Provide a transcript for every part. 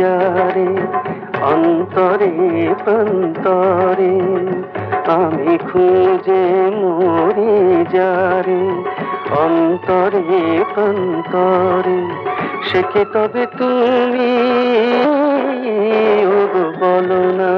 বাজারে অন্তরে অন্তরে আমি খুঁজে মরি যারে অন্তরে অন্তরে সে কি তবে তুমি ওগো বলো না।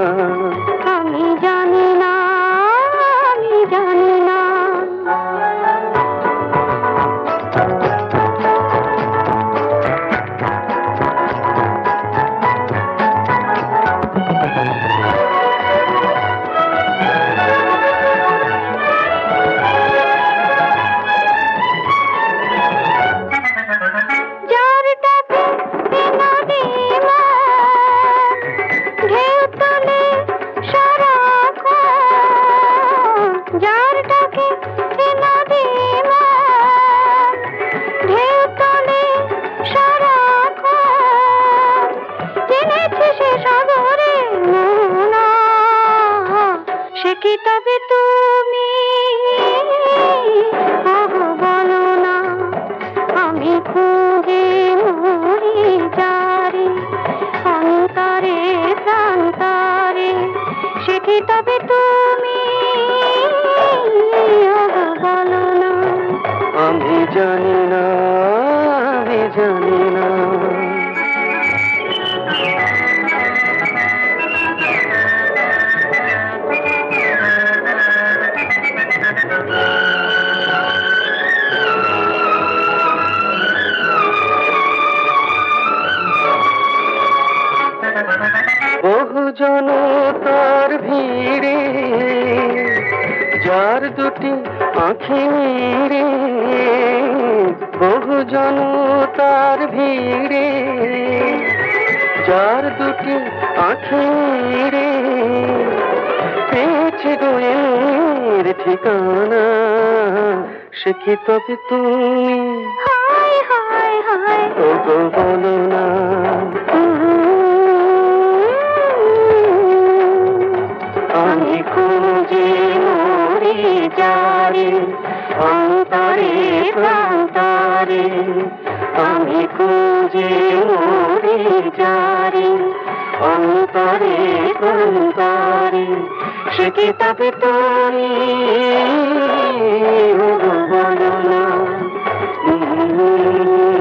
সে কি তবে তুমি ওগো বলো না আমি খুঁজে মরি যারে অন্তরে প্রান্তরে সে কি তবে তুমি ওগো বলো না। আমি জানি না আমি জানি না जनतार भीड़े जार दुटी आँखी मेरे बहु जनतार भीड़े जार दुटी आँखी मेरे पेछे गोएर ठिकाना से कि तबे तुमी हाय हाय हाय ओगो बोलो ना। আমি খুঁজে মরি যারে অন্তরে অন্তরে সে কি তবে তুমি ওগো বলো না।